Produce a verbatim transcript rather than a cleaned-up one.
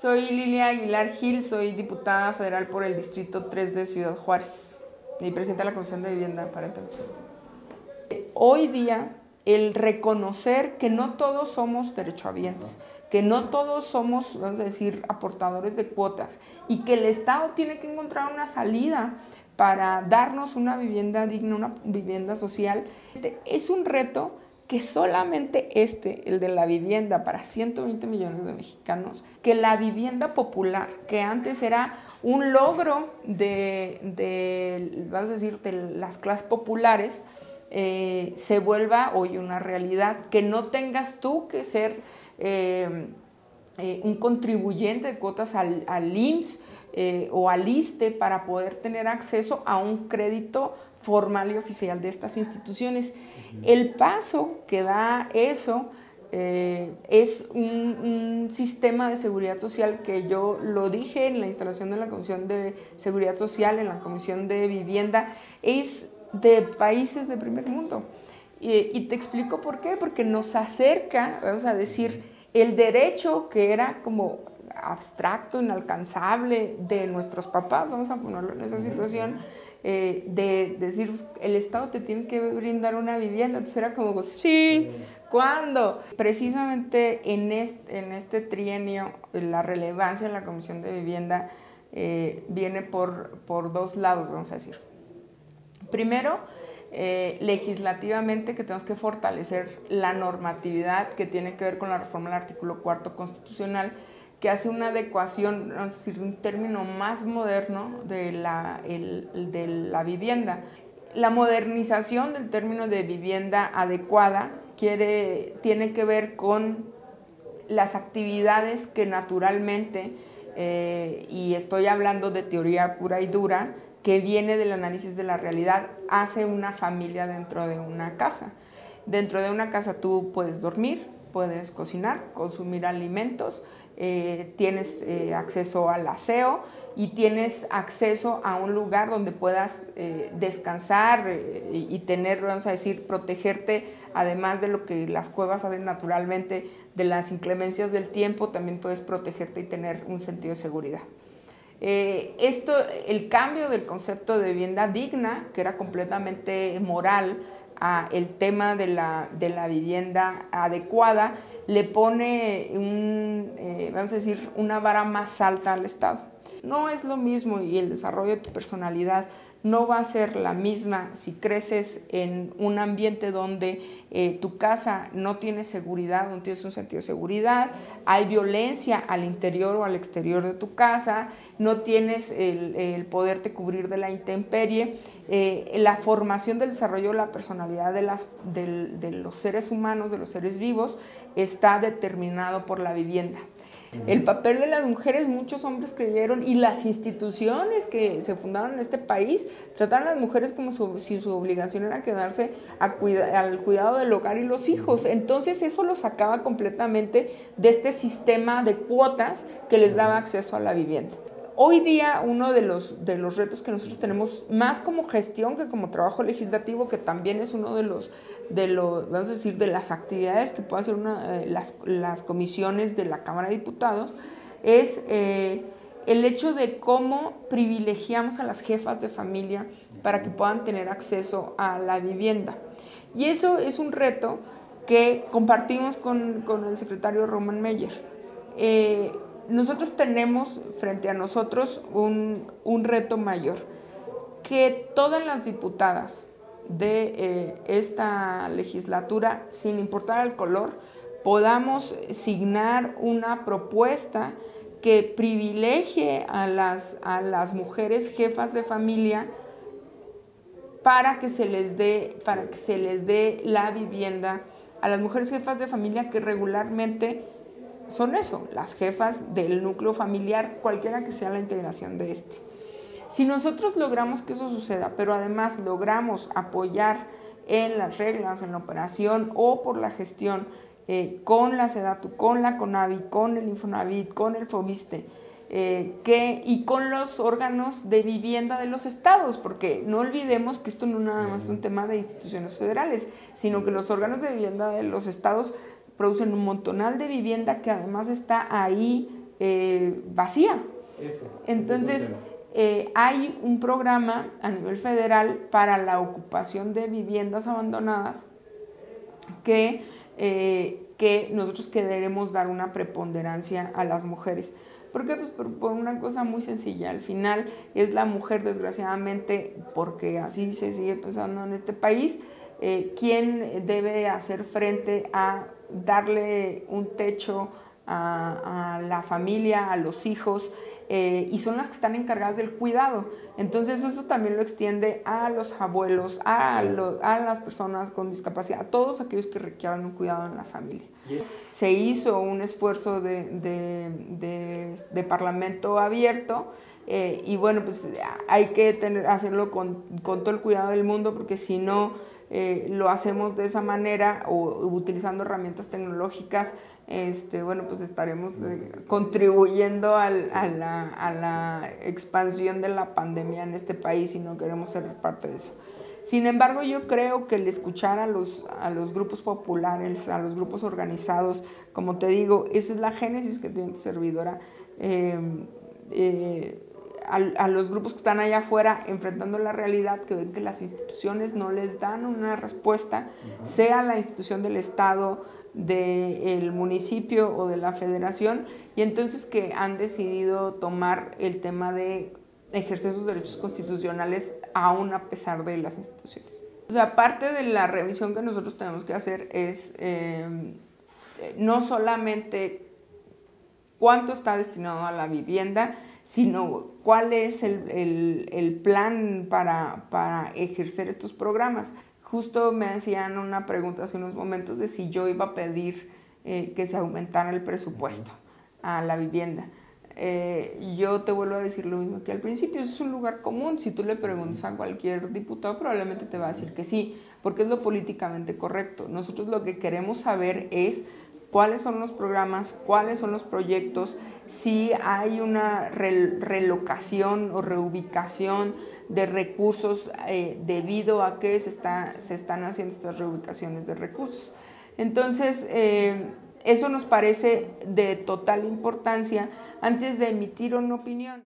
Soy Lilia Aguilar Gil, soy diputada federal por el Distrito tres de Ciudad Juárez y presidenta de la Comisión de Vivienda, aparentemente. Hoy día, el reconocer que no todos somos derechohabientes, que no todos somos, vamos a decir, aportadores de cuotas y que el Estado tiene que encontrar una salida para darnos una vivienda digna, una vivienda social, es un reto que solamente este, el de la vivienda para ciento veinte millones de mexicanos, que la vivienda popular, que antes era un logro de, de, vamos a decir, de las clases populares, eh, se vuelva hoy una realidad, que no tengas tú que ser eh, eh, un contribuyente de cuotas al, al I M S S eh, o al I S T E para poder tener acceso a un crédito formal y oficial de estas instituciones. El paso que da eso eh, es un, un sistema de seguridad social que yo lo dije en la instalación de la Comisión de Seguridad Social, en la Comisión de Vivienda, es de países de primer mundo. Y, y te explico por qué, porque nos acerca, vamos a decir, el derecho que era como abstracto, inalcanzable de nuestros papás, vamos a ponerlo en esa situación, eh, de decir, el Estado te tiene que brindar una vivienda. Entonces era como, sí, ¿cuándo? Precisamente en este, en este trienio, la relevancia en la Comisión de Vivienda eh, viene por, por dos lados, vamos a decir. Primero, Eh, legislativamente, que tenemos que fortalecer la normatividad que tiene que ver con la reforma del artículo cuarto constitucional, que hace una adecuación, es decir, un término más moderno de la, el, de la vivienda. La modernización del término de vivienda adecuada quiere, tiene que ver con las actividades que naturalmente, eh, y estoy hablando de teoría pura y dura, que viene del análisis de la realidad, hace una familia dentro de una casa. Dentro de una casa tú puedes dormir, puedes cocinar, consumir alimentos, eh, tienes eh, acceso al aseo y tienes acceso a un lugar donde puedas eh, descansar eh, y tener, vamos a decir, protegerte, además de lo que las cuevas hacen naturalmente, de las inclemencias del tiempo, también puedes protegerte y tener un sentido de seguridad. Eh, esto, el cambio del concepto de vivienda digna, que era completamente moral, a el tema de la, de la vivienda adecuada, le pone un, eh, vamos a decir, una vara más alta al Estado. No es lo mismo, y el desarrollo de tu personalidad no va a ser la misma si creces en un ambiente donde eh, tu casa no tiene seguridad, no tienes un sentido de seguridad, hay violencia al interior o al exterior de tu casa, no tienes el, el poderte cubrir de la intemperie. Eh, la formación del desarrollo de la personalidad de, las, de, de los seres humanos, de los seres vivos, está determinado por la vivienda. El papel de las mujeres, muchos hombres creyeron, y las instituciones que se fundaron en este país trataron a las mujeres como su, si su obligación era quedarse a cuida, al cuidado del hogar y los hijos. Entonces eso los sacaba completamente de este sistema de cuotas que les daba acceso a la vivienda. Hoy día uno de los, de los retos que nosotros tenemos, más como gestión que como trabajo legislativo, que también es uno de los, de los vamos a decir, de las actividades que puede hacer una, eh, las, las comisiones de la Cámara de Diputados, es eh, el hecho de cómo privilegiamos a las jefas de familia para que puedan tener acceso a la vivienda. Y eso es un reto que compartimos con, con el secretario Román Meyer. Eh, Nosotros tenemos frente a nosotros un, un reto mayor, que todas las diputadas de eh, esta legislatura, sin importar el color, podamos signar una propuesta que privilegie a las, a las mujeres jefas de familia para que se les dé, para que se les dé la vivienda a las mujeres jefas de familia, que regularmente son eso, las jefas del núcleo familiar, cualquiera que sea la integración de este. Si nosotros logramos que eso suceda, pero además logramos apoyar en las reglas, en la operación o por la gestión, eh, con la SEDATU, con la CONAVI, con el Infonavit, con el FOVISSTE, eh, que, y con los órganos de vivienda de los estados, porque no olvidemos que esto no nada más es un tema de instituciones federales, sino que los órganos de vivienda de los estados producen un montonal de vivienda que además está ahí eh, vacía. Entonces, eh, hay un programa a nivel federal para la ocupación de viviendas abandonadas que, eh, que nosotros queremos dar una preponderancia a las mujeres. ¿Por qué? Pues por, por una cosa muy sencilla. Al final es la mujer, desgraciadamente, porque así se sigue pensando en este país, eh, quien debe hacer frente a darle un techo a, a la familia, a los hijos, eh, y son las que están encargadas del cuidado. Entonces eso también lo extiende a los abuelos, a, lo, a las personas con discapacidad, a todos aquellos que requieran un cuidado en la familia. Se hizo un esfuerzo de, de, de, de parlamento abierto, eh, y bueno, pues hay que tener, hacerlo con, con todo el cuidado del mundo, porque si no, Eh, lo hacemos de esa manera o utilizando herramientas tecnológicas, este, bueno, pues estaremos eh, contribuyendo al, a, la, a la expansión de la pandemia en este país y no queremos ser parte de eso. Sin embargo, yo creo que el escuchar a los, a los grupos populares, a los grupos organizados, como te digo, esa es la génesis que tiene tu servidora, eh, eh, A, a los grupos que están allá afuera enfrentando la realidad, que ven que las instituciones no les dan una respuesta, uh-huh. sea la institución del Estado, del municipio o de la federación, y entonces que han decidido tomar el tema de ejercer sus derechos constitucionales aún a pesar de las instituciones. O sea, parte de la revisión que nosotros tenemos que hacer es eh, no solamente cuánto está destinado a la vivienda, sino cuál es el, el, el plan para, para ejercer estos programas. Justo me hacían una pregunta hace unos momentos de si yo iba a pedir eh, que se aumentara el presupuesto a la vivienda. Eh, yo te vuelvo a decir lo mismo que al principio, eso es un lugar común. Si tú le preguntas a cualquier diputado, probablemente te va a decir que sí, porque es lo políticamente correcto. Nosotros lo que queremos saber es cuáles son los programas, cuáles son los proyectos, si hay una relocación o reubicación de recursos eh, debido a que se, está, se están haciendo estas reubicaciones de recursos. Entonces, eh, eso nos parece de total importancia antes de emitir una opinión.